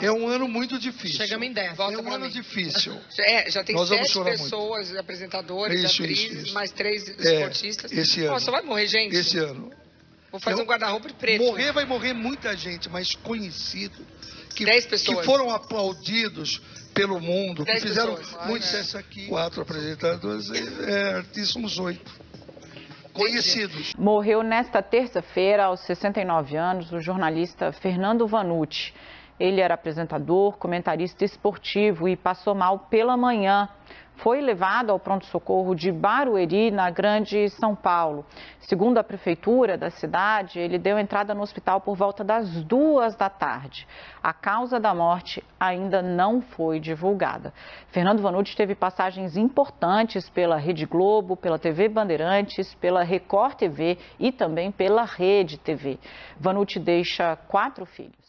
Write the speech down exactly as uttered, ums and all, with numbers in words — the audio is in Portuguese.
É um ano muito difícil. Chegamos em dez. É um ano mim. difícil. É, já tem Nós sete pessoas, muito. apresentadores, isso, atrizes, isso, isso. mais três esportistas. É, esse Nossa, ano. vai morrer gente? Esse ano. Vou fazer Eu, um guarda-roupa de preto. Morrer vai morrer muita gente, mas conhecido. Que, dez pessoas. Que foram aplaudidos pelo mundo. Dez que fizeram pessoas. muito sucesso ah, é. aqui. Quatro apresentadores, é, artíssimos oito. Conhecidos. Morreu nesta terça-feira, aos sessenta e nove anos, o jornalista Fernando Vanucci. Ele era apresentador, comentarista esportivo e passou mal pela manhã. Foi levado ao pronto-socorro de Barueri, na Grande São Paulo. Segundo a prefeitura da cidade, ele deu entrada no hospital por volta das duas da tarde. A causa da morte ainda não foi divulgada. Fernando Vanucci teve passagens importantes pela Rede Globo, pela T V Bandeirantes, pela Record T V e também pela Rede T V. Vanucci deixa quatro filhos.